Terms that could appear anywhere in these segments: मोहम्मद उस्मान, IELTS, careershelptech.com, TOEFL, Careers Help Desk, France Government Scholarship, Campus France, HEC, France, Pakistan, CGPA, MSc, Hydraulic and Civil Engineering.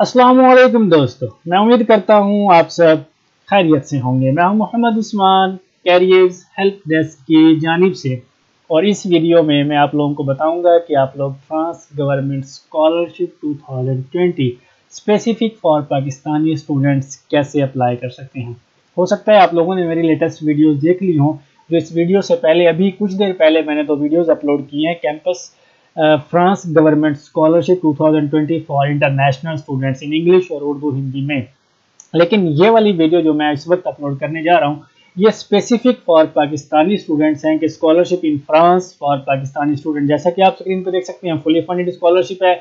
अस्सलामुअलैकुम दोस्तों, मैं उम्मीद करता हूँ आप सब खैरियत से होंगे। मैं हूँ मोहम्मद उस्मान, careers help desk की जानिब से, और इस वीडियो में मैं आप लोगों को बताऊंगा कि आप लोग France government scholarship 2020 specific for Pakistani students कैसे अप्लाई कर सकते हैं। हो सकता है आप लोगों ने मेरी लेटेस्ट वीडियोज़ देख ली हों, जो इस वीडियो से पहले अभी कुछ देर पहले मैंने दो वीडियोज़ अपलोड की हैं। Campus France government scholarship 2020 for international students in English और उर्दू हिंदी में, लेकिन ये वाली वीडियो जो मैं इस वक्त अपलोड करने जा रहा हूँ ये स्पेसिफिक फॉर पाकिस्तानी स्टूडेंट्स हैं कि scholarship in France for Pakistani student. जैसा कि आप स्क्रीन पर देख सकते हैं, फुली फंडेड स्कॉलरशिप है,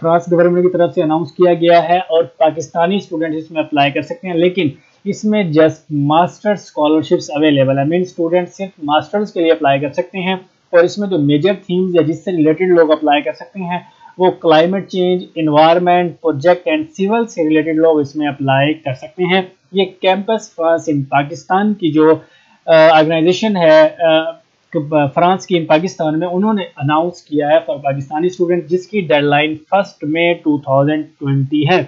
फ्रांस गवर्नमेंट की तरफ से अनाउंस किया गया है और पाकिस्तानी स्टूडेंट्स इसमें अप्लाई कर सकते हैं, लेकिन इसमें जस्ट मास्टर्स स्कॉलरशिप्स अवेलेबल है। मीन स्टूडेंट सिर्फ मास्टर्स के लिए अप्लाई कर सकते हैं, और इसमें जो मेजर थीम्स या जिससे रिलेटेड लोग अप्लाई कर सकते हैं वो climate change, environment, project and civil से रिलेटेड लोग इसमें अप्लाई कर सकते हैं। ये कैंपस फ्रांस इन पाकिस्तान की जो ऑर्गेनाइजेशन है फ्रांस की इन पाकिस्तान में, उन्होंने अनाउंस किया है फॉर पाकिस्तानी स्टूडेंट, जिसकी डेडलाइन 1 मई 2020 है।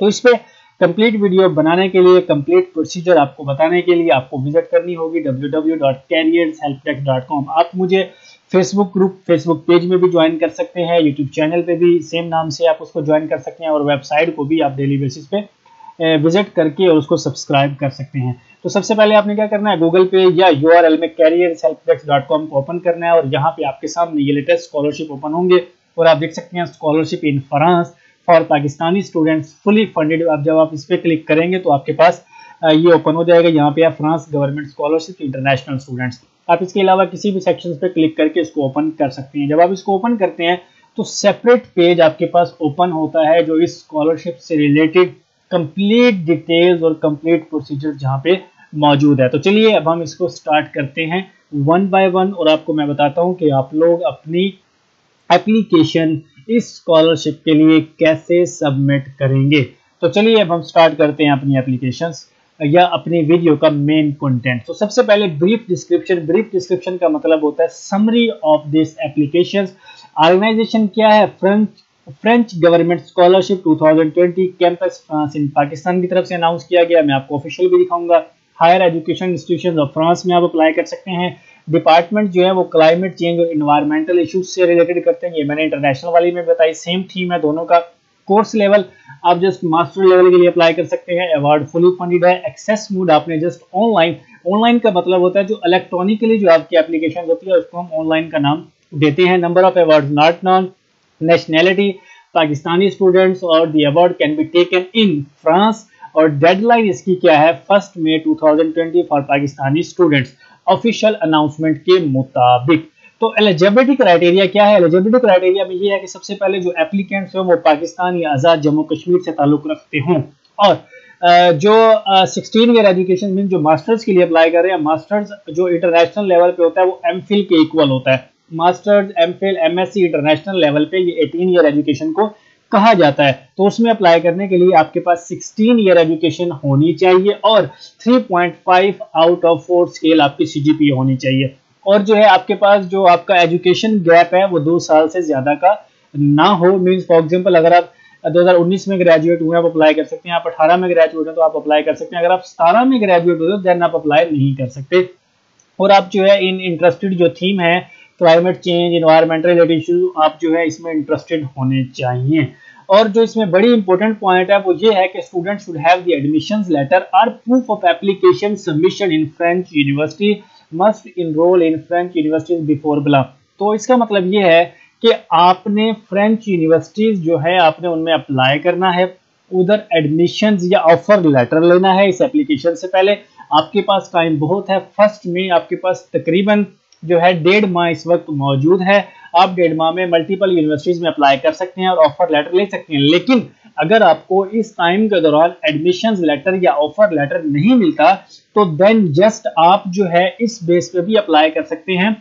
तो इस पर कंप्लीट वीडियो बनाने के लिए, कंप्लीट प्रोसीजर आपको बताने के लिए आपको विजिट करनी होगी www.careershelptech.com। आप मुझे फेसबुक ग्रुप, फेसबुक पेज में भी ज्वाइन कर सकते हैं, यूट्यूब चैनल पे भी सेम नाम से आप उसको ज्वाइन कर सकते हैं, और वेबसाइट को भी आप डेली बेसिस पे विजिट करके और उसको सब्सक्राइब कर सकते हैं। तो सबसे पहले आपने क्या करना है, गूगल पे या URL में careershelptech.com को ओपन करना है, और यहाँ पे आपके सामने ये लेटेस्ट स्कॉलरशिप ओपन होंगे और आप देख सकते हैं स्कॉलरशिप इन फ्रांस और पाकिस्तानी स्टूडेंट्स फुली फंडेड। आप जब आप इस पर क्लिक करेंगे तो आपके पास ये ओपन हो जाएगा। यहाँ पे आप France government scholarship international students, आप इसके अलावा किसी भी सेक्शंस पे क्लिक करके इसको ओपन कर सकते हैं। जब आप इसको ओपन करते हैं तो सेपरेट पेज आपके पास ओपन होता है जो इस स्कॉलरशिप से रिलेटेड कंप्लीट डिटेल्स और कंप्लीट प्रोसीजर जहाँ पे मौजूद है। तो चलिए अब हम इसको स्टार्ट करते हैं वन बाय वन, और आपको मैं बताता हूँ कि आप लोग अपनी एप्लीकेशन इस स्कॉलरशिप के लिए कैसे सबमिट करेंगे। तो चलिए अब हम स्टार्ट करते हैं अपनी एप्लीकेशंस या अपनी वीडियो का मेन कंटेंट। तो सबसे पहले ब्रीफ डिस्क्रिप्शन। ब्रीफ डिस्क्रिप्शन का मतलब होता है summary of this applications. Organisation क्या है, French government scholarship 2020 campus France in Pakistan की तरफ से अनाउंस किया गया। मैं आपको ऑफिशियल भी दिखाऊंगा। Higher education institution of France में आप अप्लाई कर सकते हैं। डिपार्टमेंट जो है वो क्लाइमेट चेंज और इन्वायरमेंटल इश्यूज से रिलेटेड करते हैं। ये मैंने इंटरनेशनल वाली में बताई, सेम थीम है दोनों का। कोर्स लेवल आप जस्ट मास्टर लेवल के लिए अप्लाई कर सकते हैं। अवार्ड फुली फंडेड है। एक्सेस मोड आपने जस्ट ऑनलाइन का मतलब होता है जो इलेक्ट्रॉनिकली जो आपकी एप्लीकेशन होती है उसको हम ऑनलाइन का नाम देते हैं। Number of award not known, nationality Pakistani students, और the award can be taken in France, और डेडलाइन इसकी क्या है 1 मई 2020 for Pakistani students official announcement के मुताबिक। तो एलिजिबिलिटी क्राइटेरिया क्या है, एलिजिबिलिटी क्राइटेरिया में ये है कि सबसे पहले जो एप्लीकेंट्स हैं वो पाकिस्तान या आज़ाद जम्मू कश्मीर से ताल्लुक रखते हों, और जो 16 ईयर एजुकेशन मीन जो मास्टर्स के लिए अप्लाई कर रहे हैं, मास्टर्स जो इंटरनेशनल लेवल पे होता है वो एमफिल के इक्वल होता है। Masters, MPhil, MSc international level पे ये 18 ईयर एजुकेशन को कहा जाता है। तो उसमें अप्लाई करने के लिए आपके पास 16 ईयर एजुकेशन होनी चाहिए और 3.5 आउट ऑफ 4 स्केल आपकी CGPA होनी चाहिए, और जो है आपके पास जो आपका एजुकेशन गैप है वो 2 साल से ज़्यादा का ना हो। मींस फॉर एग्जांपल अगर आप 2019 में ग्रेजुएट हुए आप अप्लाई कर सकते हैं, आप 18 में ग्रेजुएट हैं तो आप अप्लाई कर सकते हैं, अगर आप 17 में ग्रेजुएट हो देन आप अप्लाई नहीं कर सकते। और आप जो है इन इंटरेस्टेड जो थीम है climate change, environmental related issue, आप जो है इसमें इंटरेस्टेड होने चाहिए। और जो इसमें बड़ी इंपॉर्टेंट पॉइंट है वो ये है कि student should have the admissions letter और proof of application submission in French university, must enroll in French universities before बिला। तो इसका मतलब ये है कि आपने फ्रेंच यूनिवर्सिटीज जो है आपने उनमें अप्लाई करना है, उधर एडमिशंस या ऑफर लेटर लेना है। इस एप्लीकेशन से पहले आपके पास टाइम बहुत है, 1 मई आपके पास तकरीबन जो है 1.5 माह इस वक्त मौजूद है। आप 1.5 माह में मल्टीपल यूनिवर्सिटीज में अप्लाई कर सकते हैं और ऑफर लेटर ले सकते हैं, लेकिन अगर आपको इस टाइम के दौरान एडमिशंस लेटर या ऑफर लेटर नहीं मिलता तो देन जस्ट आप जो है इस बेस पे भी अप्लाई कर सकते हैं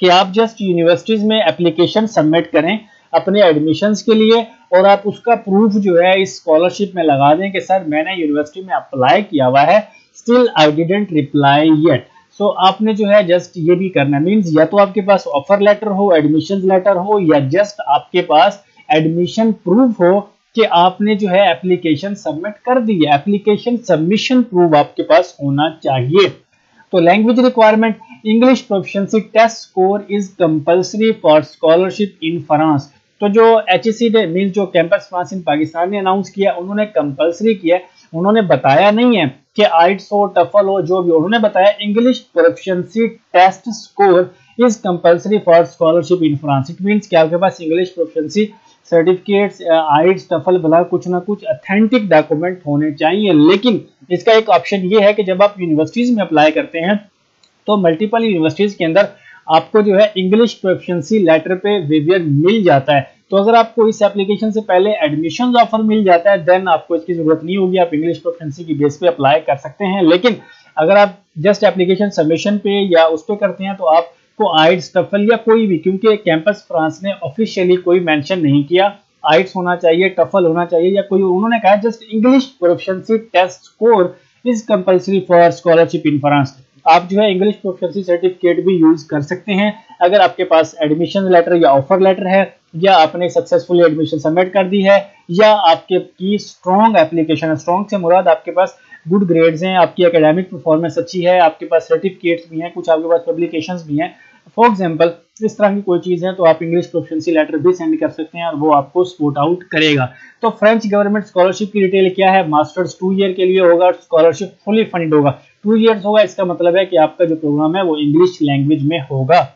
कि आप जस्ट यूनिवर्सिटीज में एप्लीकेशन सबमिट करें अपने एडमिशंस के लिए, और आप उसका प्रूफ जो है इस स्कॉलरशिप में लगा दें कि सर मैंने यूनिवर्सिटी में अप्लाई किया हुआ है, still I didn't reply yet. So आपने जो है जस्ट ये भी करना, मीन्स या तो आपके पास ऑफर लेटर हो, एडमिशन लेटर हो, या जस्ट आपके पास एडमिशन प्रूफ हो, कि आपने जो है एप्लीकेशन सबमिट कर दी है, एप्लीकेशन सबमिशन प्रूफ आपके पास होना चाहिए। तो language requirement, English proficiency test score is compulsory for scholarship in France. तो जो HEC ने मीन जो कैंपस फ्रांस इन पाकिस्तान ने अनाउंस किया, उन्होंने कंपल्सरी किया, उन्होंने बताया नहीं है कि IELTS हो, TOEFL हो, जो भी, उन्होंने बताया English proficiency test score is compulsory for scholarship in France. It means कि आपके पास English proficiency certificates, IELTS, TOEFL, भला कुछ ना कुछ ऑथेंटिक डॉक्यूमेंट होने चाहिए। लेकिन इसका एक ऑप्शन ये है कि जब आप यूनिवर्सिटीज़ में अप्लाई करते हैं तो मल्टीपल यूनिवर्सिटीज़ के अंदर आपको जो है इंग्लिश प्रोफिशिएंसी लेटर पे वेवियर मिल जाता है। तो अगर आपको इस एप्लीकेशन से पहले एडमिशन ऑफर मिल जाता है देन आपको इसकी ज़रूरत नहीं होगी, आप इंग्लिश प्रोफिशिएंसी की बेस पे अप्लाई कर सकते हैं। लेकिन अगर आप जस्ट एप्लीकेशन सबमिशन पे या उस पर करते हैं तो आप को IELTS, TOEFL या कोई भी, क्योंकि कैंपस फ्रांस ने ऑफिशियली कोई मेंशन नहीं किया IELTS होना चाहिए, TOEFL होना चाहिए या कोई, उन्होंने कहा just English proficiency test score is compulsory for scholarship in France. आप जो है इंग्लिश प्रोफिशिएंसी सर्टिफिकेट भी यूज कर सकते हैं अगर आपके पास एडमिशन लेटर या ऑफर लेटर है, या आपने सक्सेसफुली एडमिशन सबमिट कर दी है, या आपके की स्ट्रॉन्ग एप्लीकेशन है। स्ट्रॉन्ग से मुराद आपके पास गुड ग्रेड्स हैं, आपकी एकेडमिक परफॉर्मेंस अच्छी है, आपके पास सर्टिफिकेट्स भी हैं, कुछ आपके पास पब्लिकेशंस भी हैं, फॉर एग्जांपल इस तरह की कोई चीज़ है, तो आप इंग्लिश प्रोफिशिएंसी लेटर भी सेंड कर सकते हैं और वो आपको सपोर्ट आउट करेगा। तो फ्रेंच गवर्नमेंट स्कॉलरशिप की डिटेल क्या है, मास्टर्स 2 ईयर के लिए होगा, स्कॉलरशिप फुली फंडेड होगा, 2 ईयर्स होगा, इसका मतलब है कि आपका जो प्रोग्राम है वो इंग्लिश लैंग्वेज में होगा।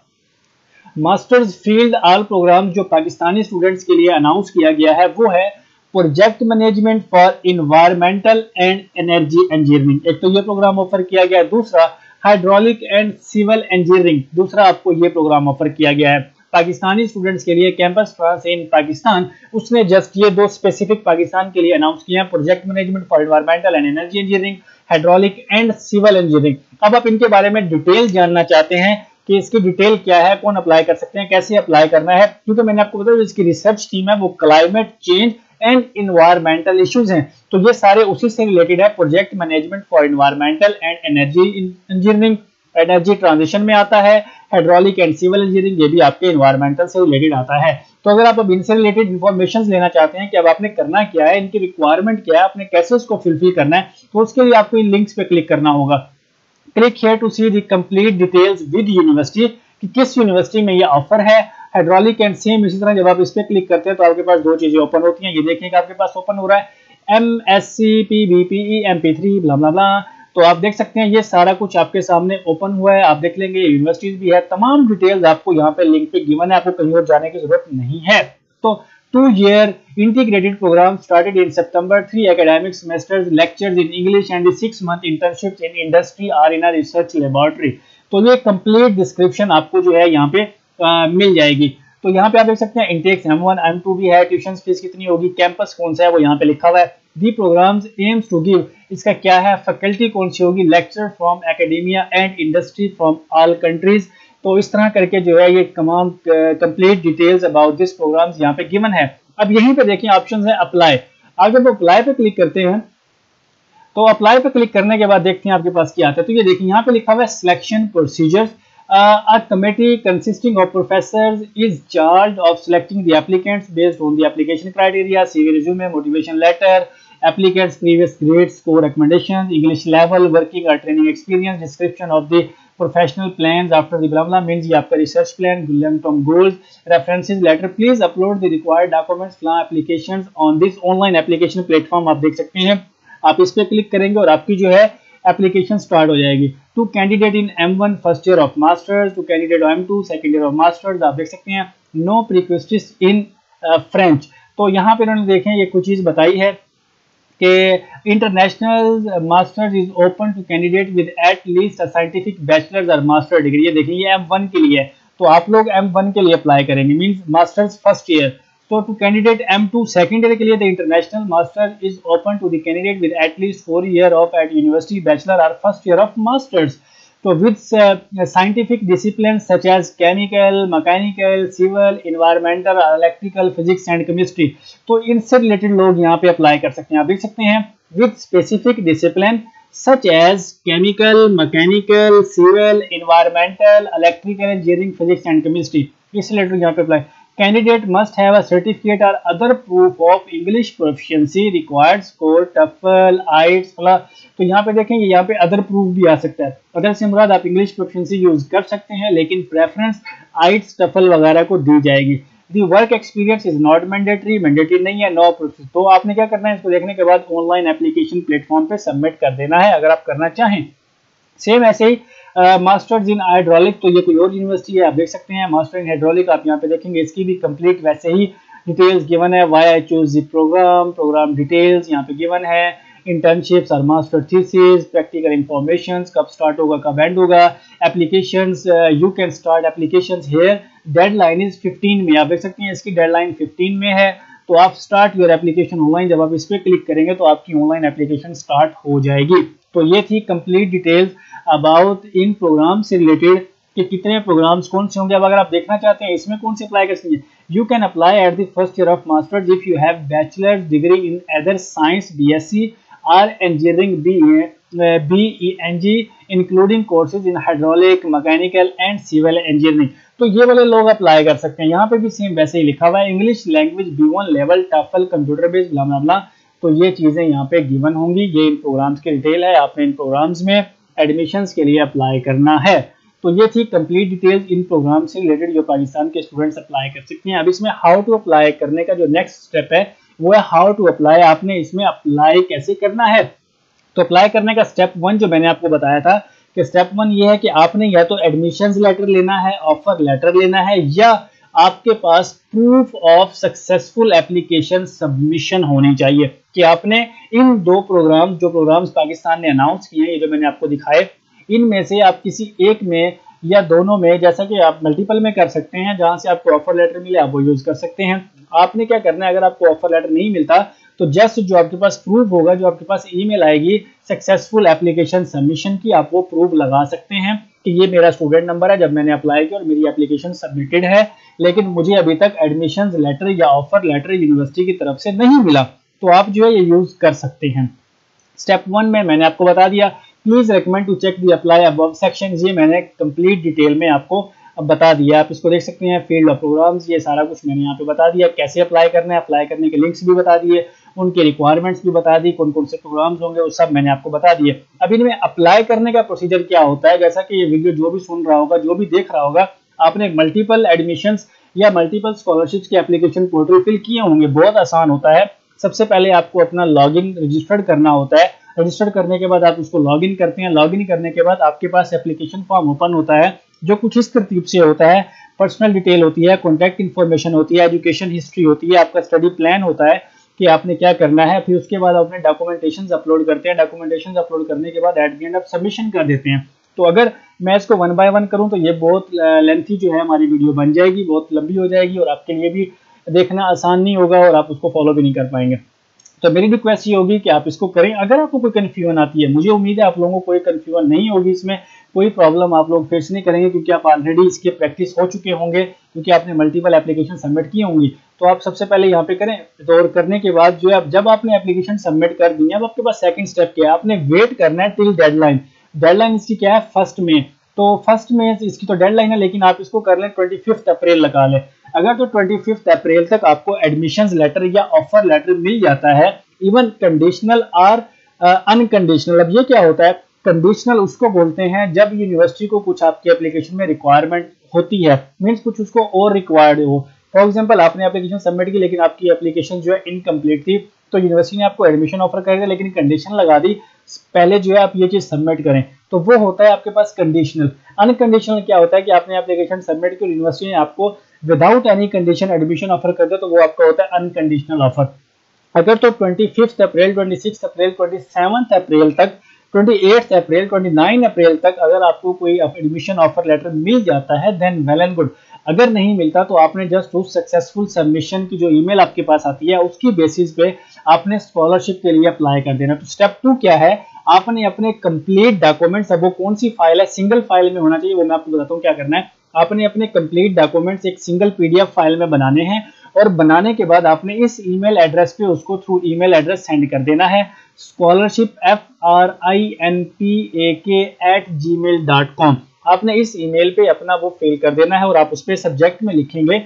मास्टर्स फील्ड आल प्रोग्राम जो पाकिस्तानी स्टूडेंट्स के लिए अनाउंस किया गया है वो है project management for environmental and energy engineering, एक तो ये प्रोग्राम ऑफर किया गया है। दूसरा हाइड्रोलिक एंड सिविल इंजीनियरिंग, दूसरा आपको ये प्रोग्राम ऑफर किया गया है पाकिस्तानी स्टूडेंट्स के लिए। कैंपस फ्रांस इन पाकिस्तान उसने जस्ट ये दो स्पेसिफिक पाकिस्तान के लिए अनाउंस किया है, project management for environmental and energy engineering, hydraulic and civil engineering. अब आप इनके बारे में डिटेल जानना चाहते हैं कि इसकी डिटेल क्या है, कौन अप्लाई कर सकते हैं, कैसे अप्लाई करना है, क्योंकि मैंने आपको बताया इसकी रिसर्च टीम है वो climate change and environmental issues हैं, तो ये सारे उसी से रिलेटेड है। Project management for environmental and energy engineering energy transition में आता है, हाइड्रोलिक एंड सिविल इंजीनियरिंग ये भी आपके इन्वायरमेंटल से रिलेटेड आता है। तो अगर आप अब इनसे रिलेटेड इन्फॉर्मेशन लेना चाहते हैं कि अब आपने करना क्या है, इनकी रिक्वायरमेंट क्या है, आपने कैसे उसको फुलफिल करना है, तो उसके लिए आपको इन लिंक्स पे क्लिक करना होगा। Click here to see the complete details with university, कि किस यूनिवर्सिटी में ये ऑफर है। हाइड्रोलिक एंड सेम इसी तरह जब आप इस पर क्लिक करते हैं तो आपके पास दो चीज़ें ओपन होती हैं, ये देखिए आपके पास ओपन हो रहा है MSc PBPE MP3 ब्ला, तो आप देख सकते हैं ये सारा कुछ आपके सामने ओपन हुआ है। आप देख लेंगे यूनिवर्सिटीज भी है, तमाम डिटेल्स आपको यहाँ पे लिंक पे गिवन है, आपको कहीं और जाने की जरूरत नहीं है। तो 2 year integrated program started in September, 3 academic semesters, lectures in English and 6 month internships in industry और इन रिसर्च लेबोरेटरी। तो ये कंप्लीट डिस्क्रिप्शन आपको जो है यहाँ पे मिल जाएगी। तो यहाँ पे आप देख सकते हैं इंटेक्स M1, M2 भी है, ट्यूशन फीस कितनी होगी, कैंपस कौन सा है वो यहाँ पे लिखा हुआ है। The programs aims to give, इसका क्या है, फैकल्टी कौन सी होगी, lecture from academia and industry from all countries. तो इस तरह करके जो है ये तमाम complete details about this programs यहाँ पे गिवन है। अब यहीं पे देखिए ऑप्शन है अप्लाई, आप जब अप्लाई पे क्लिक करते हैं तो अप्लाई पे क्लिक करने के बाद देखते हैं आपके पास क्या आता है। तो ये देखिए यहाँ पे लिखा हुआ है selection procedures, a committee consisting of professors is charged of selecting the applicants based on the application criteria, CV, resume, motivation letter, applicants previous grades, score, recommendations, English level, working or training experience, description of the professional plans after the blah blah, means ये आपका research plan, long term goals, references letter, please upload the required documents blah applications on this online application platform। आप देख सकते हैं आप इस पर click करेंगे और आपकी जो है एप्लीकेशन स्टार्ट हो जाएगी। To candidate in M1 first year of masters, to candidate M2 second year of masters, आप देख सकते हैं नो प्रीक्वेस्टिस इन फ्रेंच। तो यहाँ पे इन्होंने देखें ये कुछ चीज़ बताई है कि international masters is open to candidate with at least a scientific bachelors और मास्टर डिग्री। ये देखें ये M1 के लिए, तो आप लोग M1 के लिए अप्लाई करेंगे मीन्स मास्टर्स फर्स्ट ईयर। तो to candidate M2 second year के लिए the international master is open to the candidate with at least 4 years of at university bachelor और फर्स्ट ईयर ऑफ मास्टर्स। तो with scientific discipline such as chemical, mechanical, civil, environmental, electrical, physics and chemistry, तो इनसे related लोग यहाँ पे apply कर सकते हैं। आप देख सकते हैं with specific discipline such as chemical, mechanical, civil, environmental, electrical engineering, physics and chemistry, इस रिलेटेड यहाँ पे apply. Candidate must have a certificate or other proof of English proficiency required score TOEFL IELTS। तो यहाँ पे देखेंगे यहाँ पे other proof भी आ सकता है। अदर से मुराद आप इंग्लिश प्रोफिशिएंसी यूज कर सकते हैं लेकिन प्रेफरेंस IELTS TOEFL वगैरह को दी जाएगी। The work experience is not mandatory, mandatory नहीं है, नो प्रोसेस। तो आपने क्या करना है इसको देखने के बाद ऑनलाइन एप्लीकेशन प्लेटफॉर्म पे सबमिट कर देना है अगर आप करना चाहें। सेम ऐसे ही मास्टर्स इन हाइड्रोलिक, तो ये कोई और यूनिवर्सिटी है आप देख सकते हैं मास्टर इन हाइड्रोलिक, आप यहाँ पे देखेंगे इसकी भी कंप्लीट वैसे ही डिटेल्स गिवन है, why I choose the program, program details यहाँ पे गिवन है, इंटर्नशिप्स और मास्टर थीसिस, प्रैक्टिकल इंफॉर्मेशन, कब स्टार्ट होगा कब एंड होगा, applications you can start applications here, deadline is 15 May, आप देख सकते हैं इसकी डेडलाइन 15 में है। तो आप स्टार्ट योर एप्लीकेशन ऑनलाइन, जब आप इस पर क्लिक करेंगे तो आपकी ऑनलाइन एप्लीकेशन स्टार्ट हो जाएगी। तो ये थी complete details about in program से रिलेटेड कि कितने प्रोग्राम्स कौन से होंगे। अब अगर आप देखना चाहते हैं इसमें कौन से अप्लाई कर सकते हैं, you can apply at the first year of masters if you have bachelors degree in other science BSc और engineering BE NG including courses in hydraulic mechanical and civil engineering. तो ये वाले लोग अप्लाई कर सकते हैं। यहाँ पे भी सेम वैसे ही लिखा हुआ है English language B1 level TOEFL computer based blah blah blah. तो ये चीज़ें यहाँ पे गिवन होंगी, ये इन प्रोग्राम्स की डिटेल है, आपने इन प्रोग्राम्स में एडमिशन्स के लिए अप्लाई करना है। तो ये थी कंप्लीट डिटेल्स इन प्रोग्राम से रिलेटेड जो पाकिस्तान के स्टूडेंट्स अप्लाई कर सकते हैं। अब इसमें हाउ टू अप्लाई करने का जो नेक्स्ट स्टेप है वो है हाउ टू अप्लाई, आपने इसमें अप्लाई कैसे करना है। तो अप्लाई करने का स्टेप वन जो मैंने आपको बताया था कि स्टेप वन ये है कि आपने या तो एडमिशन्स लेटर लेना है, ऑफर लेटर लेना है, या आपके पास proof of successful application submission होनी चाहिए कि आपने इन दो प्रोग्राम जो प्रोग्राम्स पाकिस्तान ने अनाउंस किए हैं ये जो मैंने आपको दिखाए इनमें से आप किसी एक में या दोनों में, जैसा कि आप मल्टीपल में कर सकते हैं, जहां से आपको ऑफर लेटर मिले आप वो यूज़ कर सकते हैं। आपने क्या करना है, अगर आपको ऑफर लेटर नहीं मिलता तो जस्ट जो आपके पास प्रूफ होगा, जो आपके पास ईमेल आएगी सक्सेसफुल एप्लीकेशन सबमिशन की, आप वो प्रूफ लगा सकते हैं कि ये मेरा स्टूडेंट नंबर है जब मैंने अप्लाई किया और मेरी एप्लीकेशन सबमिटेड है लेकिन मुझे अभी तक एडमिशन्स लेटर या ऑफर लेटर यूनिवर्सिटी की तरफ से नहीं मिला। तो आप जो है ये यूज़ कर सकते हैं। स्टेप वन में मैंने आपको बता दिया, please recommend to check the apply above section, ये मैंने कंप्लीट डिटेल में आपको अब बता दिया, आप इसको देख सकते हैं। फील्ड ऑफ प्रोग्राम्स ये सारा कुछ मैंने यहाँ पे बता दिया, कैसे अप्लाई करना है, अप्लाई करने के लिंक्स भी बता दिए, उनके रिक्वायरमेंट्स भी बता दी, कौन कौन से प्रोग्राम्स होंगे वो सब मैंने आपको बता दिए। अब इनमें अप्लाई करने का प्रोसीजर क्या होता है, जैसा कि ये वीडियो जो भी सुन रहा होगा जो भी देख रहा होगा आपने मल्टीपल एडमिशंस या मल्टीपल स्कॉलरशिप्स के एप्लीकेशन पोर्टल फिल किए होंगे। बहुत आसान होता है, सबसे पहले आपको अपना लॉगिन रजिस्टर्ड करना होता है, रजिस्टर्ड करने के बाद आप उसको लॉगिन करते हैं, लॉगिन करने के बाद आपके पास एप्लीकेशन फॉर्म ओपन होता है जो कुछ इस तरतीब से होता है। पर्सनल डिटेल होती है, कॉन्टैक्ट इन्फॉर्मेशन होती है, एजुकेशन हिस्ट्री होती है, आपका स्टडी प्लान होता है कि आपने क्या करना है, फिर उसके बाद अपने डॉक्यूमेंटेशन अपलोड करते हैं, डॉक्यूमेंटेशन अपलोड करने के बाद एट द एंड आप सबमिशन कर देते हैं। तो अगर मैं इसको वन बाय वन करूं तो ये बहुत लेंथी जो है हमारी वीडियो बन जाएगी, बहुत लंबी हो जाएगी और आपके लिए भी देखना आसान नहीं होगा और आप उसको फॉलो भी नहीं कर पाएंगे। तो मेरी रिक्वेस्ट ये होगी कि आप इसको करें। अगर आपको कोई कन्फ्यूजन आती है, मुझे उम्मीद है आप लोगों को कोई कन्फ्यूजन नहीं होगी, इसमें कोई प्रॉब्लम आप लोग फेस नहीं करेंगे क्योंकि आप ऑलरेडी इसके प्रैक्टिस हो चुके होंगे, क्योंकि आपने मल्टीपल एप्लीकेशन सबमिट की होंगी। तो आप सबसे पहले यहाँ पे करें, तो करने के बाद जो है जब आपने एप्लीकेशन सबमिट कर दी है अब आपके पास सेकेंड स्टेप क्या है, आपने वेट करना है टिल डेडलाइन। डेडलाइन इसकी क्या है, फर्स्ट में, तो फर्स्ट में इसकी तो डेडलाइन है लेकिन आप इसको कर लें 25 अप्रैल लगा लें। अगर तो 25 अप्रैल तक आपको एडमिशंस लेटर या ऑफर लेटर मिल जाता है, इवन कंडीशनल और अनकंडीशनल। अब ये क्या होता है, कंडीशनल उसको बोलते हैं जब यूनिवर्सिटी को कुछ आपके एप्लीकेशन में रिक्वायरमेंट होती है, मीन्स कुछ उसको और रिक्वायर्ड हो। फॉर एग्जांपल आपने एप्लीकेशन सबमिट की लेकिन आपकी एप्लीकेशन जो है इनकम्प्लीट थी, तो यूनिवर्सिटी ने आपको एडमिशन ऑफर कर दिया लेकिन कंडीशन लगा दी पहले जो है आप ये चीज़ सबमिट करें, तो वो होता है आपके पास कंडीशनल। अनकंडीशनल क्या होता है कि आपने एप्लीकेशन सबमिट की और यूनिवर्सिटी ने आपको without any condition admission offer कर दिया, तो वो आपका होता है अनकंडीशनल ऑफर। अगर तो 25 अप्रैल, 26 अप्रैल, 27 अप्रैल तक, 28 अप्रैल, 29 अप्रैल तक अगर आपको कोई एडमिशन ऑफर लेटर मिल जाता है देन वेल एंड गुड। अगर नहीं मिलता तो आपने जस्ट उस सक्सेसफुल सबमिशन की जो ईमेल आपके पास आती है उसकी बेसिस पे आपने स्कॉलरशिप के लिए अप्लाई कर देना। तो स्टेप टू क्या है, आपने अपने कंप्लीट डॉक्यूमेंट्स, अब वो कौन सी फाइल है, सिंगल फाइल में होना चाहिए वो मैं आपको बताता हूँ क्या करना है। आपने अपने कंप्लीट डॉक्यूमेंट्स एक सिंगल PDF फाइल में बनाने हैं और बनाने के बाद आपने इस ईमेल एड्रेस पे उसको थ्रू ईमेल एड्रेस सेंड कर देना है, scholarship@gmail.com। आपने इस ईमेल पे अपना वो फिल कर देना है और आप उस पर सब्जेक्ट में लिखेंगे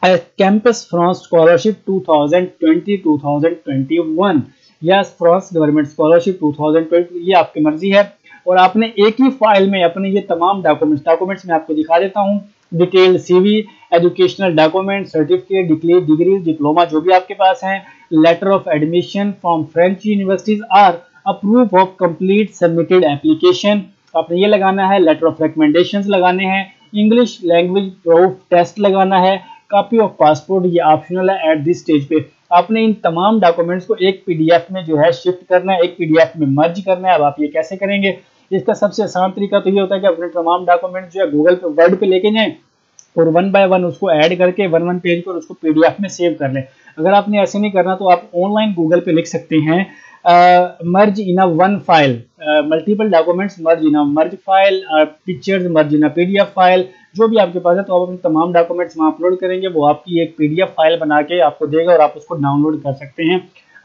Campus France Scholarship 2020-2021 या फ्रांस गवर्नमेंट स्कॉलरशिप 2020, ये आपकी मर्जी है। और आपने एक ही फाइल में अपने ये तमाम डॉक्यूमेंट्स मैं आपको दिखा देता हूँ, detail, CV, educational document, certificate, degrees, diploma जो भी आपके पास हैं, letter of admission from French universities or approve of complete submitted application, आपने ये लगाना है। लेटर ऑफ रिकमेंडेशन लगाने हैं, इंग्लिश लैंग्वेज प्रूफ टेस्ट लगाना है, कॉपी ऑफ पासपोर्ट ये ऑप्शनल है। एट दिस स्टेज पे आपने इन तमाम डॉक्यूमेंट्स को एक पीडीएफ में जो है शिफ्ट करना है, एक पीडीएफ में मर्ज करना है। अब आप ये कैसे करेंगे? इसका सबसे आसान तरीका तो ये होता है कि अपने तमाम डॉक्यूमेंट्स जो है गूगल पे वर्ड पे लेके जाएं और वन बाय वन उसको ऐड करके वन पेज पर उसको पीडीएफ में सेव कर लें। अगर आपने ऐसे नहीं करना तो आप ऑनलाइन गूगल पे लिख सकते हैं merge in a one file, multiple documents merge in a merge file, pictures merge in a PDF file, जो भी आपके पास है। तो आप अपने तमाम डॉक्यूमेंट्स वहाँ अपलोड करेंगे, वो आपकी एक पीडीएफ फाइल बना के आपको देगा और आप उसको डाउनलोड कर सकते हैं।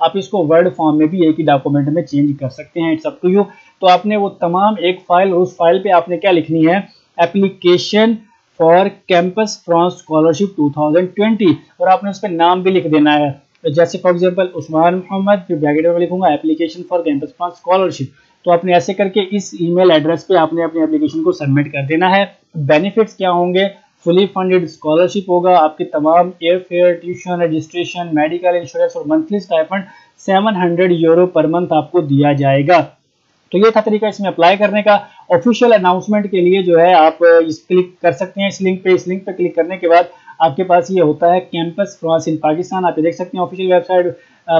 आप इसको वर्ड फॉर्म में भी एक ही डॉक्यूमेंट में चेंज कर सकते हैं, इट्स अप टू यू। तो आपने वो तमाम एक फाइल, उस फाइल पे आपने क्या लिखनी है, application for campus France scholarship 2020, और आपने उस पर नाम भी लिख देना है। जैसे फॉर एग्जाम्पल उस्मान मोहम्मद, फिर ब्रैकेट में लिखूंगा application for campus France scholarship. तो आपने ऐसे करके इस ईमेल एड्रेस पे आपने अपनी एप्लीकेशन को सबमिट कर देना है। बेनिफिट्स क्या होंगे, फुली फंडेड स्कॉलरशिप होगा, आपके तमाम airfare, tuition, registration, medical insurance और monthly stipend 700 euro per month आपको दिया जाएगा। तो ये था तरीका इसमें अप्लाई करने का। ऑफिशियल अनाउंसमेंट के लिए जो है आप इस क्लिक कर सकते हैं, इस लिंक पे। इस लिंक पे क्लिक करने के बाद आपके पास ये होता है कैंपस फ्रांस इन पाकिस्तान, आप ये देख सकते हैं ऑफिशियल वेबसाइट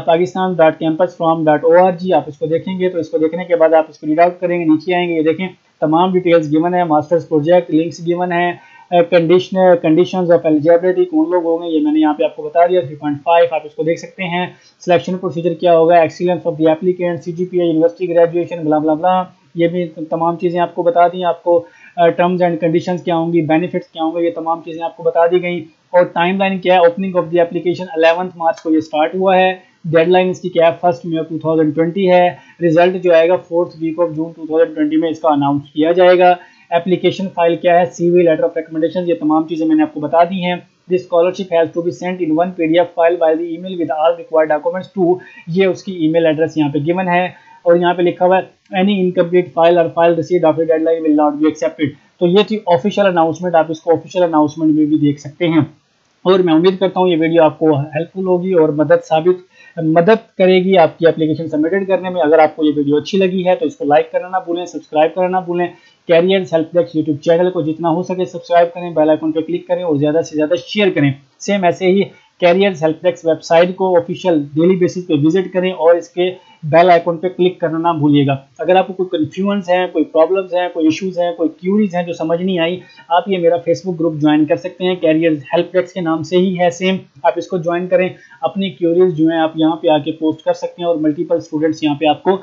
pakistan.campusfrom.org। आप इसको देखेंगे तो इसको देखने के बाद आप इसको रीड आउट करेंगे, नीचे आएंगे, ये देखें तमाम डिटेल्स गिवन है, मास्टर्स प्रोजेक्ट लिंक्स गिवन है, कंडीशंस ऑफ एलिजिबिलिटी कौन लोग होंगे ये मैंने यहाँ पे आपको बता दिया, 3.5 आप इसको देख सकते हैं। सिलेक्शन प्रोसीजर क्या होगा, excellence of the applicant, CGPA, university graduation, blah blah blah, ये भी तमाम चीज़ें आपको बता दी। आपको टर्म्स एंड कंडीशंस क्या होंगी, बेनिफिट्स क्या होंगे, ये तमाम चीज़ें आपको बता दी गई। और टाइमलाइन क्या है, ओपनिंग ऑफ द एप्लीकेशन 11 मार्च को ये स्टार्ट हुआ है, डेडलाइन इसकी क्या है 1 मई 2020 है, रिजल्ट जो आएगा 4 जून 2020 में इसका अनाउंस किया जाएगा। एप्लीकेशन फाइल क्या है, सीवी, लेटर ऑफ रिकमेंडेशन, ये तमाम चीज़ें मैंने आपको बता दी हैं। This scholarship has to be sent in one PDF file by the email with all required documents to, ये उसकी ईमेल एड्रेस यहाँ पे गिवन है। और यहाँ पे लिखा हुआ है एनी इनकम्प्लीट फाइल और file received after deadline will not be accepted. तो ये थी ऑफिशियल अनाउंसमेंट, आप इसको ऑफिशियल अनाउंसमेंट में भी देख सकते हैं। और मैं उम्मीद करता हूँ ये वीडियो आपको हेल्पफुल होगी और मदद करेगी आपकी एप्लीकेशन सबमिटेड करने में। अगर आपको ये वीडियो अच्छी लगी है तो इसको लाइक करना ना भूलें, सब्सक्राइब करना ना भूलें। कैरियर्स हेल्पटेक यूट्यूब चैनल को जितना हो सके सब्सक्राइब करें, बेल आइकन पर क्लिक करें और ज़्यादा से ज़्यादा शेयर करें। सेम ऐसे ही कैरियर्स हेल्पटेक वेबसाइट को ऑफिशियल डेली बेसिस पे विजिट करें और इसके बेल आइकॉन पे क्लिक करना ना भूलिएगा। अगर आपको कोई कन्फ्यूजन्स हैं, कोई प्रॉब्लम्स हैं, कोई इश्यूज हैं, कोई क्यूरीज हैं जो समझ नहीं आई, आप ये मेरा फेसबुक ग्रुप ज्वाइन कर सकते हैं, कैरियर्स हेल्पटेक के नाम से ही है सेम, आप इसको ज्वाइन करें। अपनी क्यूरीज जो हैं आप यहाँ पे आके पोस्ट कर सकते हैं और मल्टीपल स्टूडेंट्स यहाँ पे आपको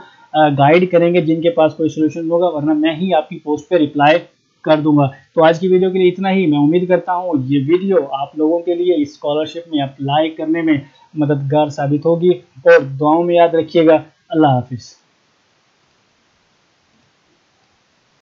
गाइड करेंगे जिनके पास कोई सोल्यूशन होगा, वरना मैं ही आपकी पोस्ट पर रिप्लाई कर दूंगा। तो आज की वीडियो के लिए इतना ही। मैं उम्मीद करता हूँ ये वीडियो आप लोगों के लिए इस स्कॉलरशिप में अप्लाई करने में मददगार साबित होगी। और दुआओं में याद रखिएगा। अल्लाह हाफिज़।